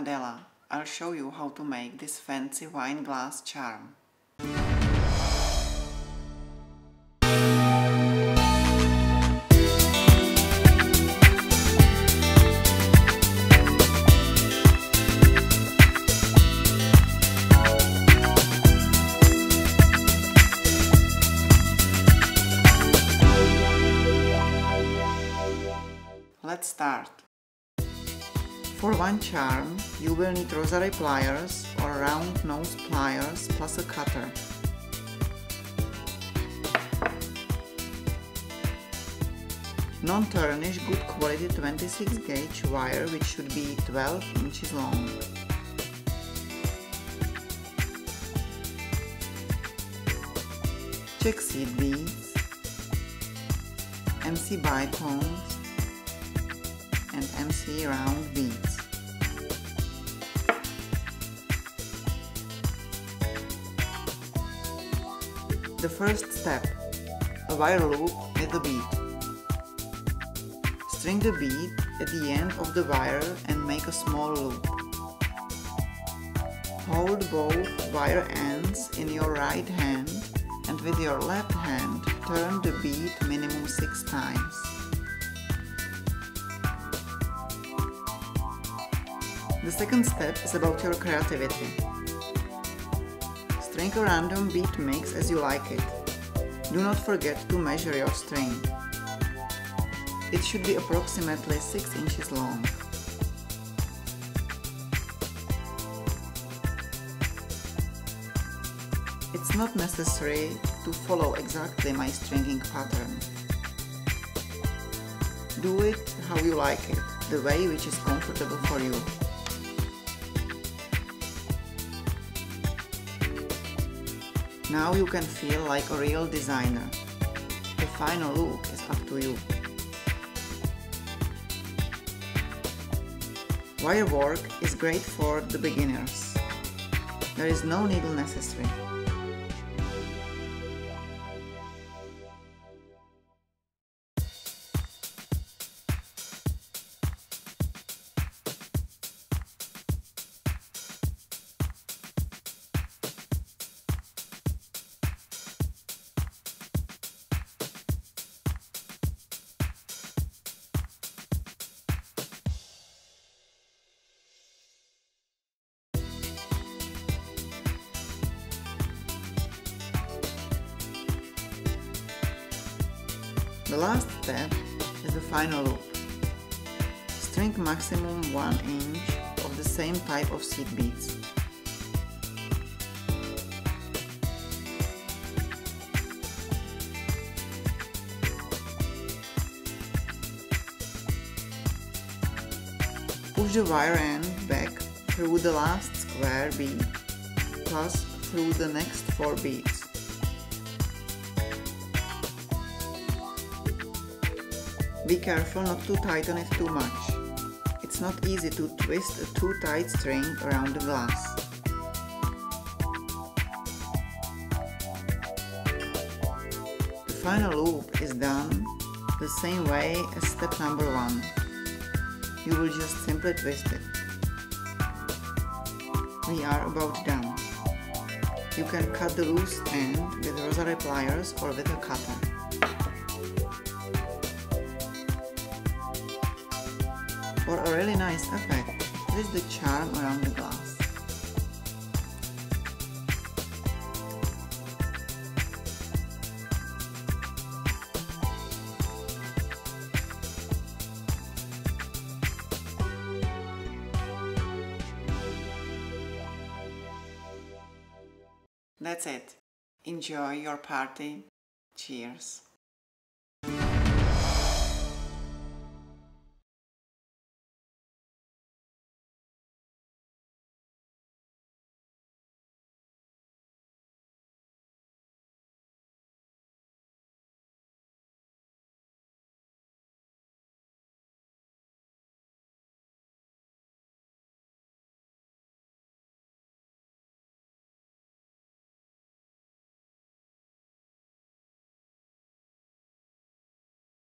Adela. I'll show you how to make this fancy wine glass charm. Let's start. For one charm, you will need rosary pliers or round nose pliers plus a cutter. Non-tarnish good quality 26 gauge wire, which should be 12 inches long. Check seed beads, MC bicones, and MC round beads. The first step, a wire loop with a bead. String the bead at the end of the wire and make a small loop. Hold both wire ends in your right hand and with your left hand turn the bead minimum 6 times. The second step is about your creativity. String a random bead mix as you like it. Do not forget to measure your string. It should be approximately 6 inches long. It's not necessary to follow exactly my stringing pattern. Do it how you like it, the way which is comfortable for you. Now you can feel like a real designer. The final look is up to you. Wire work is great for the beginners. There is no needle necessary. The last step is the final loop. String maximum 1 inch of the same type of seed beads. Push the wire end back through the last square bead, plus through the next 4 beads. Be careful not to tighten it too much. It's not easy to twist a too tight string around the glass. The final loop is done the same way as step number 1. You will just simply twist it. We are about done. You can cut the loose end with rosary pliers or with a cutter. For a really nice effect, place the charm around the glass. That's it. Enjoy your party. Cheers.